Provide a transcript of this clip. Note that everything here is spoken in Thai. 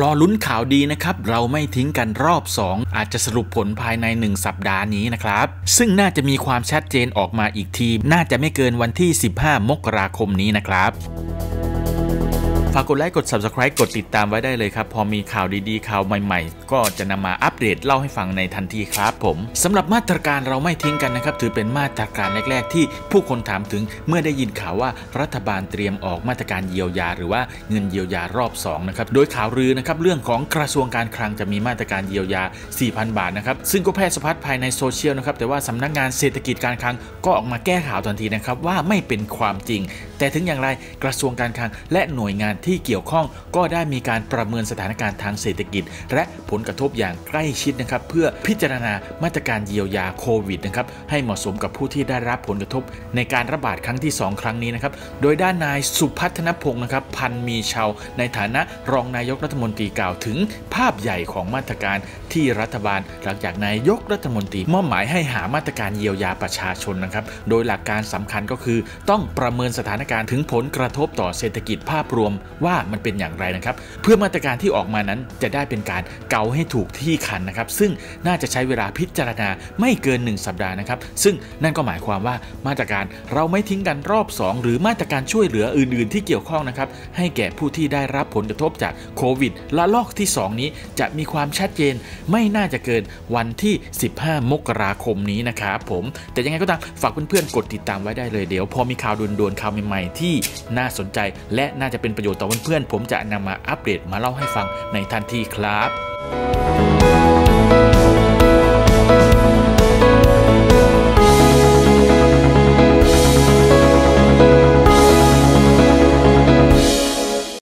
รอลุ้นข่าวดีนะครับเราไม่ทิ้งกันรอบ2อาจจะสรุปผลภายใน1สัปดาห์นี้นะครับซึ่งน่าจะมีความชัดเจนออกมาอีกทีน่าจะไม่เกินวันที่15มกราคมนี้นะครับฝากกดไลค์กด Subscribe กดติดตามไว้ได้เลยครับพอมีข่าวดีๆข่าวใหม่ๆก็จะนำมาอัปเดตเล่าให้ฟังในทันทีครับผมสำหรับมาตรการเราไม่ทิ้งกันนะครับถือเป็นมาตรการแรกๆที่ผู้คนถามถึงเมื่อได้ยินข่าวว่ารัฐบาลเตรียมออกมาตรการเยียวยาหรือว่าเงินเยียวยารอบ2นะครับโดยข่าวลือนะครับเรื่องของกระทรวงการคลังจะมีมาตรการเยียวยา 4,000 บาทนะครับซึ่งก็แพร่สะพัดภายในโซเชียลนะครับแต่ว่าสำนักงานเศรษฐกิจการคลังก็ออกมาแก้ข่าวทันทีนะครับว่าไม่เป็นความจริงแต่ถึงอย่างไรกระทรวงการคลังและหน่วยงานที่เกี่ยวข้องก็ได้มีการประเมินสถานการณ์ทางเศรษฐกิจและผลกระทบอย่างใกล้ชิดนะครับเพื่อพิจารณามาตรการเยียวยาโควิดนะครับให้เหมาะสมกับผู้ที่ได้รับผลกระทบในการระบาดครั้งที่2ครั้งนี้นะครับโดยด้านนายสุพัฒนพงศ์นะครับพันมีชาวในฐานะรองนายกรัฐมนตรีกล่าวถึงภาพใหญ่ของมาตรการที่รัฐบาลหลังจากนายกรัฐมนตรีมอบหมายให้หามาตรการเยียวยาประชาชนนะครับโดยหลักการสำคัญก็คือต้องประเมินสถานการณ์ถึงผลกระทบต่อเศรษฐกิจภาพรวมว่ามันเป็นอย่างไรนะครับเพื่อมาตรการที่ออกมานั้นจะได้เป็นการเกาให้ถูกที่คันนะครับซึ่งน่าจะใช้เวลาพิจารณาไม่เกิน1สัปดาห์นะครับซึ่งนั่นก็หมายความว่ามาตรการเราไม่ทิ้งกันรอบ2หรือมาตรการช่วยเหลืออื่นๆที่เกี่ยวข้องนะครับให้แก่ผู้ที่ได้รับผลกระทบจากโควิดระลอกที่2นี้จะมีความชัดเจนไม่น่าจะเกินวันที่15มกราคมนี้นะครับผมแต่ยังไงก็ตามฝากเพื่อนๆกดติดตามไว้ได้เลยเดี๋ยวพอมีข่าวด่วนๆข่าวใหม่ๆที่น่าสนใจและน่าจะเป็นประโยชน์ต่อเพื่อนๆผมจะนำมาอัปเดตมาเล่าให้ฟังในทันทีครับ